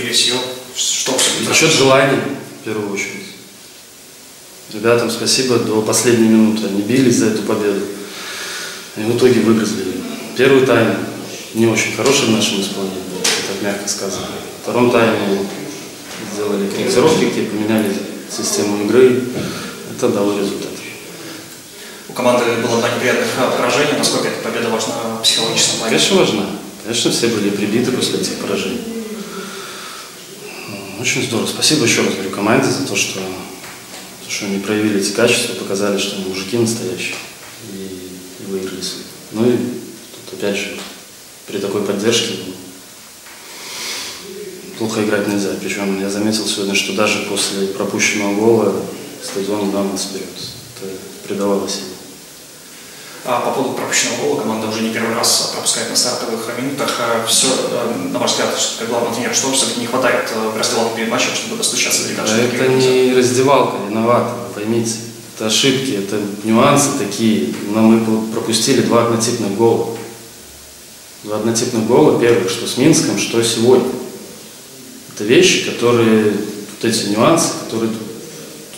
пересел? Что все? Насчет желания, в первую очередь. Ребятам спасибо, до последней минуты они бились за эту победу. И в итоге выгрызли. Первый тайм не очень хороший в нашем исполнении, так мягко сказано. В втором тайме сделали корректировки, где поменяли систему игры. Это дало результат. У команды было два неприятных поражения. Насколько эта победа важна в психологическом плане? Конечно, важна. Конечно, все были прибиты после этих поражений. Очень здорово. Спасибо еще раз говорю команде за то, что они проявили эти качества, показали, что они мужики настоящие и выиграли. Ну и тут опять же при такой поддержке плохо играть нельзя. Причем я заметил сегодня, что даже после пропущенного гола стадион дал нас вперед. Это придавало силу. А по поводу пропущенного гола команда уже не первый раз пропускает на стартовых минутах. Все, на ваш взгляд, как главный тренер, что все-таки не хватает в раздевалке перед матчем, чтобы достучаться до каждого? Это не раздевалка, виновата, поймите. Это ошибки, это нюансы такие. Но мы пропустили два однотипных гола. Два однотипных гола, первых, что с Минском, что сегодня. Это вещи, которые, вот эти нюансы, которые,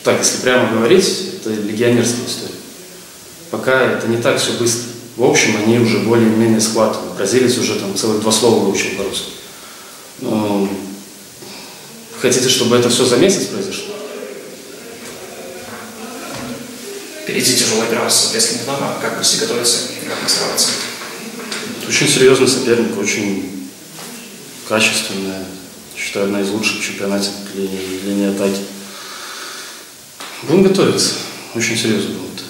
так, если прямо говорить, это легионерская история. Пока это не так все быстро. В общем, они уже более-менее схватывают. Бразилец уже там целых два слова выучил по-русски. Но... Хотите, чтобы это все за месяц произошло? Впереди тяжелая игра с соответственно плана. Как пусть и готовиться, как настраиваться? Очень серьезный соперник, очень качественная. Считаю, одна из лучших в чемпионате линии атаки. Будем готовиться. Очень серьезно будет.